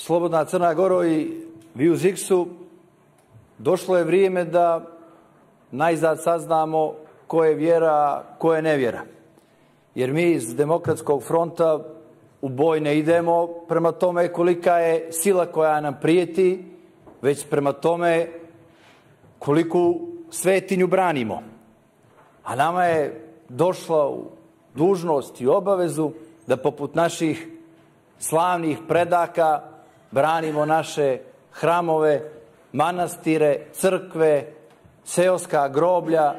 Slobodna Crna Gora i vi u ZIX-u, došlo je vrijeme da najzad saznamo ko je vjera, ko je nevjera. Jer mi iz Demokratskog fronta u boj ne idemo prema tome kolika je sila koja nam prijeti, već prema tome koliku svetinju branimo. A nama je došla u dužnost i obavezu da poput naših slavnih predaka branimo naše hramove, manastire, crkve, seoska groblja,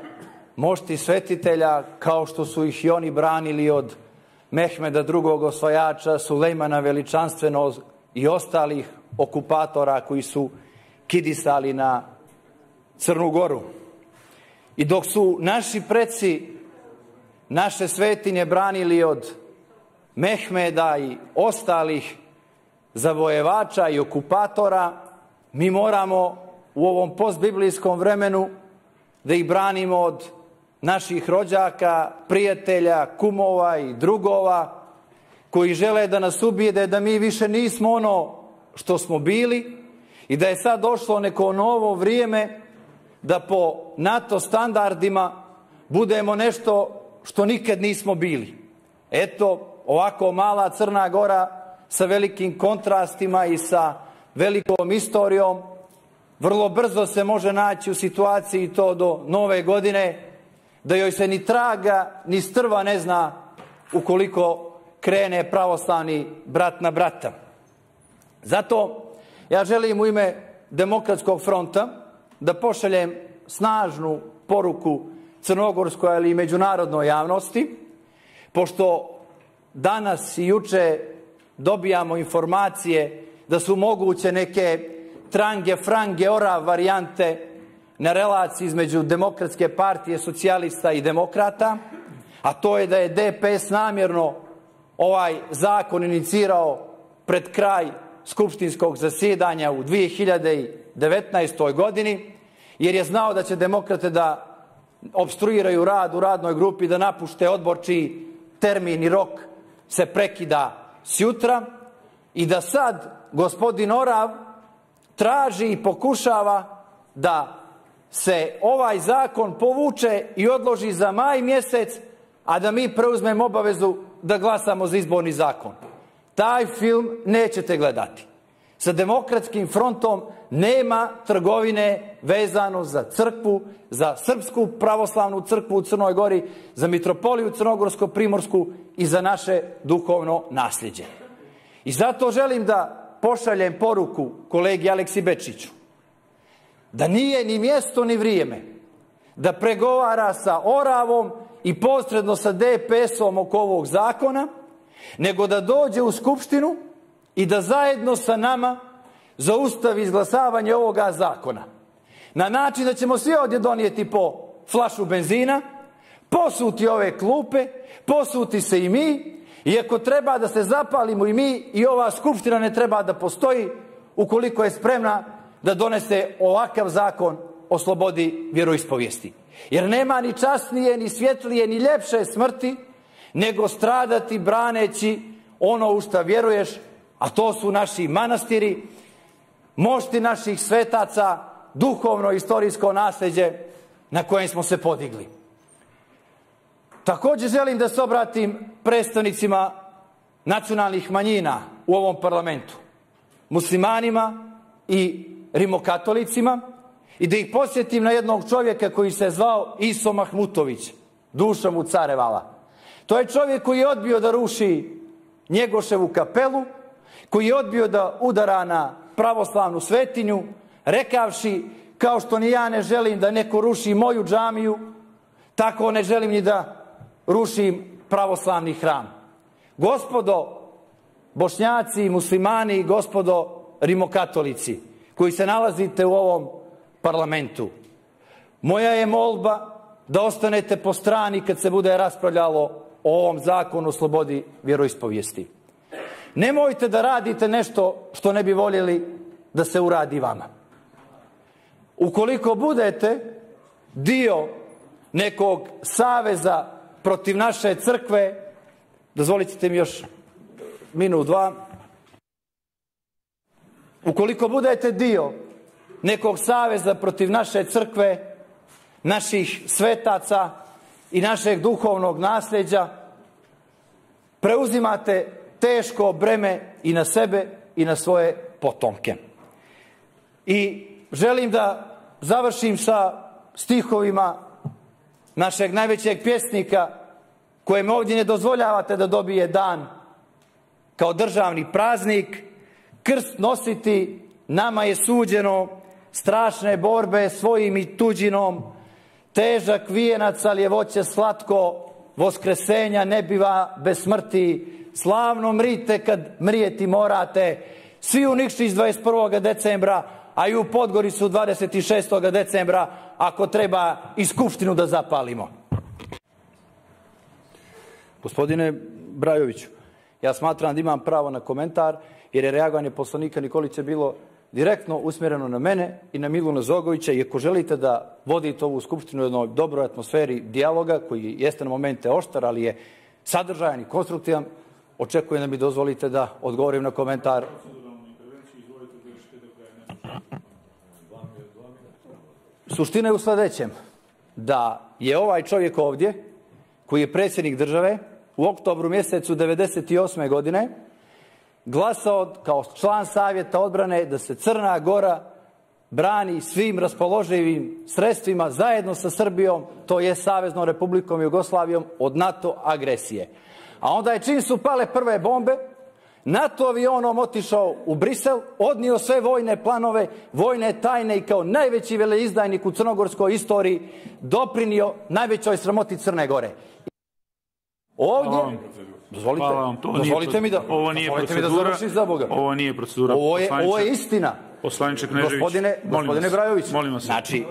mošti svetitelja, kao što su ih i oni branili od Mehmeda drugog osvajača, Sulejmana Veličanstvenog i ostalih okupatora koji su kidisali na Crnu Goru. I dok su naši preci naše svetinje branili od Mehmeda i ostalih zavojevača i okupatora, mi moramo u ovom postbiblijskom vremenu da ih branimo od naših rođaka, prijatelja, kumova i drugova koji žele da nas ubijede da mi više nismo ono što smo bili i da je sad došlo neko novo vrijeme da po NATO standardima budemo nešto što nikad nismo bili. Eto, ovako mala Crna Gora sa velikim kontrastima i sa velikom istorijom vrlo brzo se može naći u situaciji to do nove godine da joj se ni traga, ni strva ne zna ukoliko krene pravoslavni brat na brata. Zato ja želim u ime Demokratskog fronta da pošaljem snažnu poruku crnogorskoj ali i međunarodnoj javnosti, pošto danas i juče dobijamo informacije da su moguće neke trange, frange, ora varijante na relaciji između Demokratske partije, socijalista i demokrata, a to je da je DPS namjerno ovaj zakon inicirao pred kraj skupštinskog zasjedanja u 2019. godini, jer je znao da će demokrate da opstruiraju rad u radnoj grupi, da napušte odbor čiji termin i rok se prekida sjutra i da sad gospodin Orav traži i pokušava da se ovaj zakon povuče i odloži za maj mjesec, a da mi preuzmemo obavezu da glasamo za izborni zakon. Taj film nećete gledati. Sa Demokratskim frontom nema trgovine vezano za crkvu, za Srpsku pravoslavnu crkvu u Crnoj Gori, za mitropoliju crnogorsko-primorsku i za naše duhovno nasljeđe. I zato želim da pošaljem poruku kolegi Aleksi Bečiću da nije ni mjesto ni vrijeme da pregovara sa Oravom i posredno sa DPS-om oko ovog zakona, nego da dođe u Skupštinu i da zajedno sa nama zaustavi izglasavanje ovoga zakona. Na način da ćemo svi ovdje donijeti po flašu benzina, posuti ove klupe, posuti se i mi, i ako treba da se zapalimo i mi, i ova Skupština ne treba da postoji ukoliko je spremna da donese ovakav zakon o slobodi vjeroispovijesti. Jer nema ni časnije, ni svjetlije, ni ljepše smrti nego stradati braneći ono u šta vjeruješ, a to su naši manastiri, mošti naših svetaca, duhovno-istorijsko nasljeđe na kojem smo se podigli. Također želim da se obratim predstavnicima nacionalnih manjina u ovom parlamentu, muslimanima i rimokatolicima, i da ih posjetim na jednog čovjeka koji se zvao Iso Mahmutović, duša mu carevala. To je čovjek koji je odbio da ruši Njegoševu kapelu, koji je odbio da udara na pravoslavnu svetinju, rekavši kao što ni ja ne želim da neko ruši moju džamiju, tako ne želim ni da rušim pravoslavni hram. Gospodo bošnjaci, muslimani i gospodo rimokatolici koji se nalazite u ovom parlamentu, moja je molba da ostanete po strani kad se bude raspravljalo o ovom zakonu o slobodi vjeroispovijesti. Nemojte da radite nešto što ne bi voljeli da se uradi vama. Ukoliko budete dio nekog saveza protiv naše crkve, dozvolite mi još minut, dva, Ukoliko budete dio nekog saveza protiv naše crkve, naših svetaca i našeg duhovnog nasljeđa, preuzimate teško breme i na sebe i na svoje potomke. I želim da završim sa stihovima našeg najvećeg pjesnika, kojem ovdje ne dozvoljavate da dobije dan kao državni praznik. Krst nositi nama je suđeno, strašne borbe svojim i tuđinom, težak vijenac, ali je voće slatko, voskresenja ne biva bez smrti, slavno mrite kad mrijeti morate. Svi u Nikšić 21. decembra, a i u Podgoricu 26. decembra, ako treba i skupštinu da zapalimo. Gospodine Brajoviću, ja smatram da imam pravo na komentar, jer je reagovanje poslanika Nikolića bilo direktno usmjereno na mene i na Miluna Zogovića, i ako želite da vodite ovu skupštinu u jednoj dobroj atmosferi dijaloga, koji jeste na momente oštar, ali je sadržajan i konstruktivan, očekujem da mi dozvolite da odgovorim na komentar. Suština je u sljedećem, da je ovaj čovjek ovdje, koji je predsjednik države, u oktobru mjesecu 1998. godine glasao kao član Savjeta odbrane da se Crna Gora brani svim raspoloživim sredstvima zajedno sa Srbijom, to je Saveznom Republikom Jugoslavijom, od NATO agresije. A onda je, čim su pale prve bombe, NATO avionom otišao u Brisel, odnio sve vojne planove, vojne tajne, i kao najveći veleizdajnik u crnogorskoj istoriji doprinio najvećoj sramoti Crne Gore. Ovdje... Dozvolite mi da završim, za Boga. Ovo nije procedura. Ovo je istina. Poslaniče Knežević, gospodine Brajović, molim vas. Znači,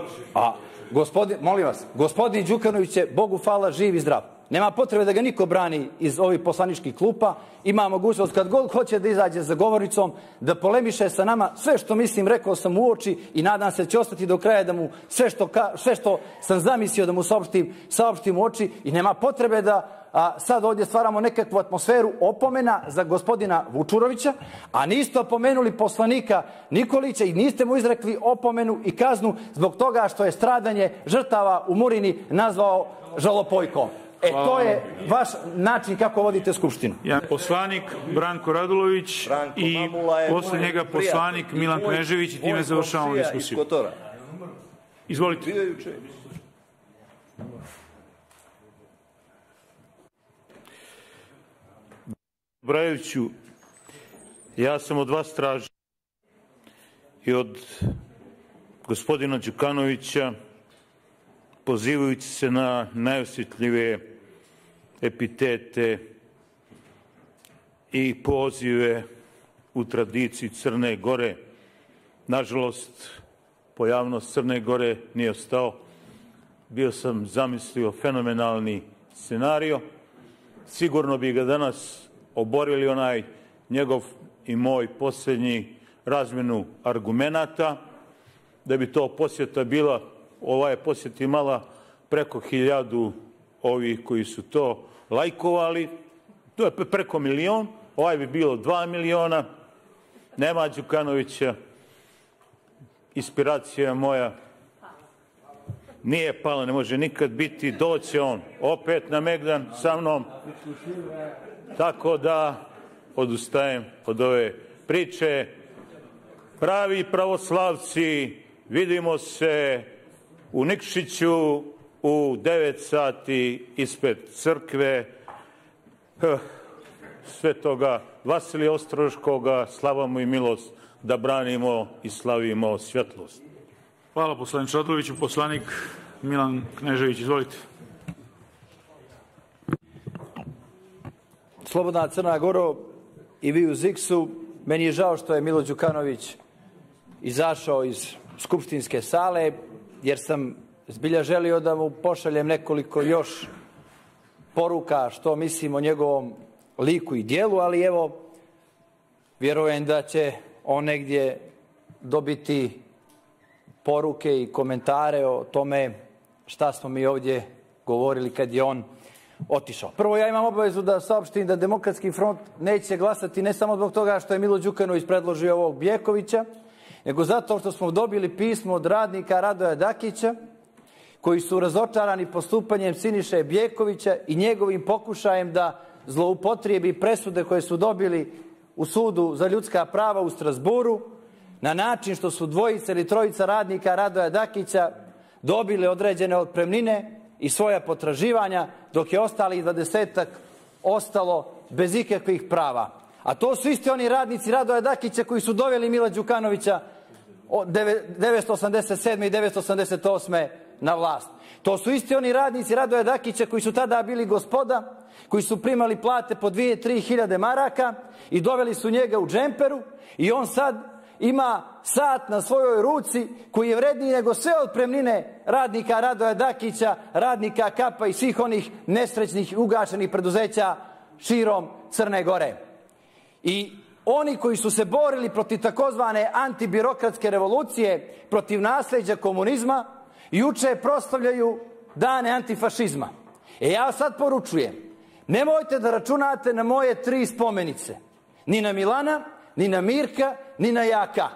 molim vas, gospodin Đukanović je, Bogu hvala, živ i zdrav. Nema potrebe da ga niko brani iz ovih poslaničkih klupa. Ima mogućnost kad god hoće da izađe za govornicom, da polemiše sa nama. Sve što mislim, rekao sam u oči, i nadam se će ostati do kraja da mu sve što sam zamislio da mu saopštim u oči, i nema potrebe da sad ovdje stvaramo nekakvu atmosferu opomena za gospodina Vučurovića, a niste opomenuli poslanika Nikolića i niste mu izrekli opomenu i kaznu zbog toga što je stradanje žrtava u Murini nazvao žalopojkom. E, to je vaš način kako vodite skupštinu. Poslanik Branko Radulović i poslije njega poslanik Milan Knežević, i time završavamo diskusiju. Izvolite. Brajoviću, ja sam od vas tražio i od gospodina Đukanovića, pozivajući se na najosjetljive epitete i pozive u tradiciji Crne Gore. Nažalost, pojavnost Crne Gore nije ostao. Bio sam zamislio fenomenalni scenario. Sigurno bi ga danas oborili, onaj njegov i moj posljednji razmjenu argumenata, da bi to posjeta bila, ova je posjeta imala preko 1000 ovih koji su to lajkovali, to je preko 1 milion, ovaj bi bilo 2 miliona, nema Đukanovića, inspiracija moja nije pala, ne može nikad biti, doće on opet na Megdan sa mnom. Tako da odustajem od ove priče. Pravi pravoslavci, vidimo se u Nikšiću u 9 sati ispred crkve Svetoga Vasilija Ostroškoga. Slava mu i milost, da branimo i slavimo svjetlost. Hvala poslaniče Raduloviću. Poslanik Milan Knežević, izvolite. Slobodna Crna Goro i vi u ZIKS-u, meni je žao što je Milo Đukanović izašao iz skupštinske sale, jer sam zbilja želio da mu pošaljem nekoliko još poruka što mislim o njegovom liku i dijelu, ali evo, vjerujem da će on negdje dobiti poruke i komentare o tome šta smo mi ovdje govorili kad je on otišao. Prvo, ja imam obavezu da saopštim da Demokratski front neće glasati ne samo zbog toga što je Milo Đukanović predložio ovog Bjekovića, nego zato što smo dobili pismo od radnika Radoja Dakića, koji su razočarani postupanjem Siniše Bjekovića i njegovim pokušajem da zloupotrijebi presude koje su dobili u sudu za ljudska prava u Strasburu, na način što su dvojica ili trojica radnika Radoja Dakića dobili određene otpremnine i svoja potraživanja, dok je ostalih 20-ak ostalo bez ikakvih prava. A to su isti oni radnici Radoja Dakića koji su doveli Mila Đukanovića 987. i 988. na vlast. To su isti oni radnici Radoja Dakića koji su tada bili gospoda, koji su primali plate po 2-3 hiljade maraka i doveli su njega u džemperu i on sad ima sat na svojoj ruci koji je vredniji nego sve otpremnine radnika Radoja Dakića, radnika KAP-a i svih onih nesrećnih ugašenih preduzeća širom Crne Gore. I oni koji su se borili protiv takozvane antibirokratske revolucije, protiv nasleđa komunizma, juče proslavljaju dane antifašizma. Ja sad poručujem, nemojte da računate na moje 3 spomenice. Ni na Milana, ni na Mirka, ni na Jaka.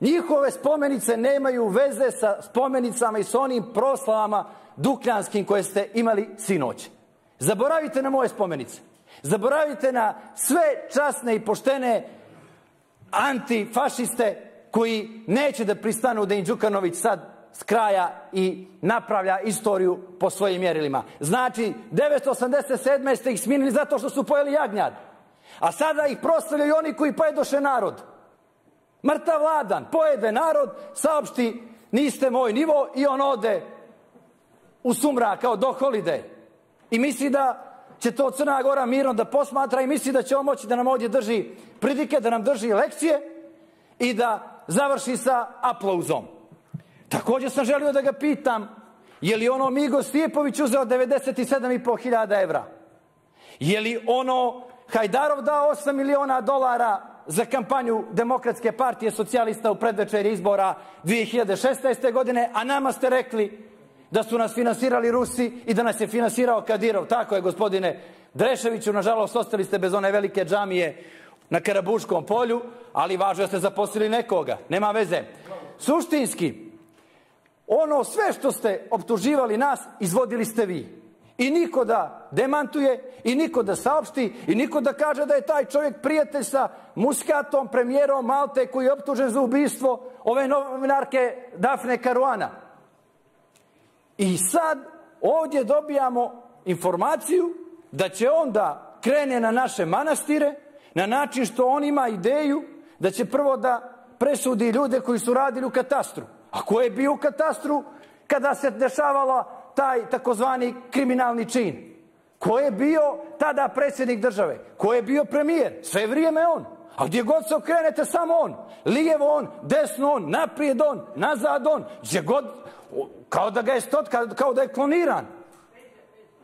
Njihove spomenice nemaju veze sa spomenicama i s onim proslavama dukljanskim koje ste imali sinoć. Zaboravite na moje spomenice. Zaboravite na sve časne i poštene antifašiste koji neće da pristanu da im Đukanović sad s kraja i napravlja istoriju po svojim mjerilima. Znači, 987. ste ih smijenili zato što su pojeli jagnjad. A sada ih proslavljaju oni koji pojedoše narod. Mrtav ladan, pojede narod, saopšti niste moj nivo i on ode u sumrak kao doholide. I misli da će to Crna Gora mirno da posmatra i misli da će on moći da nam ovdje drži pridike, da nam drži lekcije i da završi sa aplauzom. Također sam želio da ga pitam, je li ono Migo Stijepović uzeo 97,5 hiljada evra? Je li ono Hajdarov dao 8 miliona dolara za kampanju Demokratske partije socijalista u predvečeri izbora 2016. godine, a nama ste rekli da su nas finansirali Rusi i da nas je finansirao Kadirov? Tako je, gospodine Dreševiću, nažalost, ostali ste bez one velike džamije na Karabuškom polju, ali važno je ste zaposlili nekoga, nema veze. Suštinski, ono sve što ste optuživali nas, izvodili ste vi. I niko da demantuje, i niko da saopšti, i niko da kaže da je taj čovjek prijatelj sa Muskatom, premijerom Malte, koji je optužen za ubistvo ove novinarke Dafne Karuana. I sad ovdje dobijamo informaciju da će onda krene na naše manastire, na način što on ima ideju da će prvo da presudi ljude koji su radili u katastru. A ko je bio u katastru kada se dešavala taj takozvani kriminalni čin? Ko je bio tada predsjednik države? Ko je bio premijer? Sve vrijeme on. A gdje god se okrenete, samo on. Lijevo on, desno on, naprijed on, nazad on. Gdje god, kao da ga je kao da je kloniran.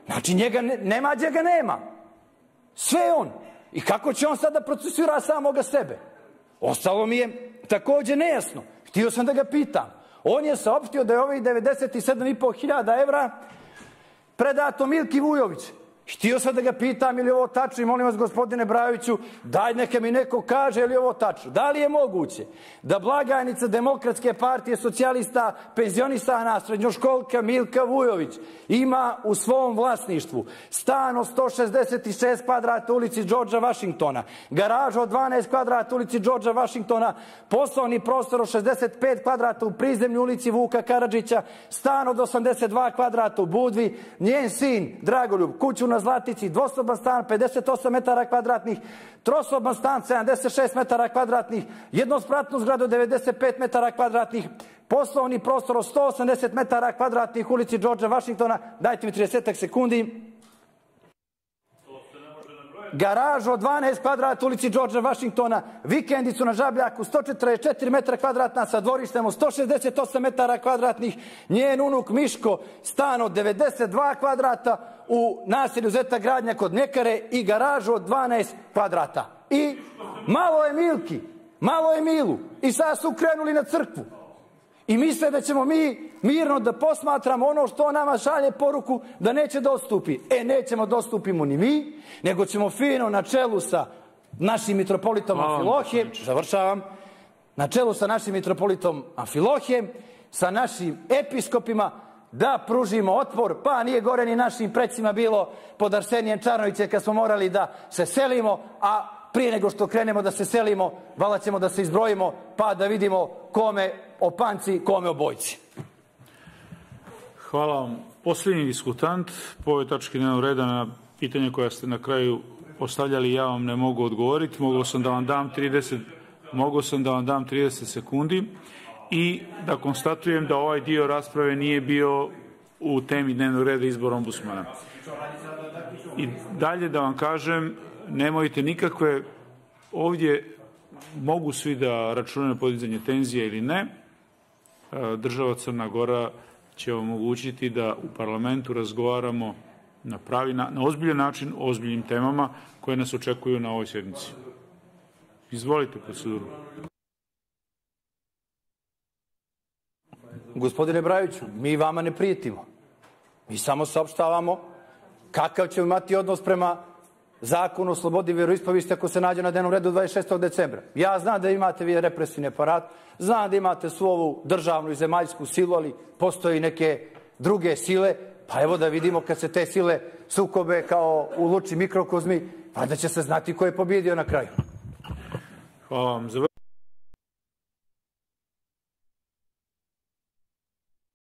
Znači, njega nema gdje ga nema. Sve on. I kako će on sada procesira samoga sebe? Ostalo mi je također nejasno. Htio sam da ga pitam. On je saopštio da je ovih 97,5 hiljada evra predato Milki Vujović. Htio sam da ga pitam ili je ovo tačno i molim vas, gospodine Brajoviću, daj neka mi neko kaže ili je ovo tačno. Da li je moguće da blagajnica Demokratske partije socijalista, penzionisana srednjoškolka Milka Vujović ima u svom vlasništvu stan od 166 kvadrata ulici Đorđa Vašingtona, garažu od 12 kvadrata ulici Đorđa Vašingtona, poslovni prostor od 65 kvadrata u prizemlju ulici Vuka Karadžića, stan od 82 kvadrata u Budvi, njen sin Dragoljub kuću na Zlatici, dvosoban stan 58 metara kvadratnih, trosoban stan 76 metara kvadratnih, jednospratnu zgradu 95 metara kvadratnih, poslovni prostor 180 metara kvadratnih ulici Đorđa Vašingtona, dajte mi 30 sekundi, garažu od 12 kvadrata ulici Đorđa Vašingtona, vikendicu na Žabljaku 144 metra kvadratna sa dvorištem od 168 metara kvadratnih, njen unuk Miško stan od 92 kvadrata u naselju Zeta Gradnja kod Mljekare i garažu od 12 kvadrata. I malo je Milki, malo je Milu i sad su krenuli na crkvu. I misle da ćemo mi mirno da posmatramo ono što nama šalje poruku da neće da odstupi. E, nećemo da odstupimo ni mi, nego ćemo fino na čelu sa našim mitropolitom Amfilohijem, završavam, na čelu sa našim mitropolitom Amfilohijem, sa našim episkopima, da pružimo otpor, pa nije gore ni našim precima bilo pod Arsenijem Čarnovićem kad smo morali da se selimo, a prije nego što krenemo da se selimo, vala ćemo da se izbrojimo, pa da vidimo kome opanci, kome obojci. Hvala vam. Posljednji diskutant, po ovoj tački dnevnog reda na pitanje koja ste na kraju ostavljali, ja vam ne mogu odgovoriti. Mogao sam da vam dam 30 sekundi i da konstatujem da ovaj dio rasprave nije bio u temi dnevnog reda izbora ombudsmana. I dalje da vam kažem, nemojte nikakve, ovdje mogu svi da računaju podizanje tenzije ili ne, država Crna Gora će omogućiti da u parlamentu razgovaramo na ozbiljan način o ozbiljnim temama koje nas očekuju na ovoj sjednici. Izvolite proceduru. Gospodine Brajeviću, mi vama ne prijetimo. Mi samo saopštavamo kakav ćemo imati odnos prema Zakon o slobodi vjeroispovesti ako se nađe na dnevnom redu 26. decembra. Ja znam da imate vi represivni aparat, znam da imate svu ovu državnu i zemaljsku silu, ali postoji neke druge sile, pa evo da vidimo kad se te sile sukobe kao u luči mikrokozmi, pa da će se znati ko je pobjedio na kraju. Hvala vam.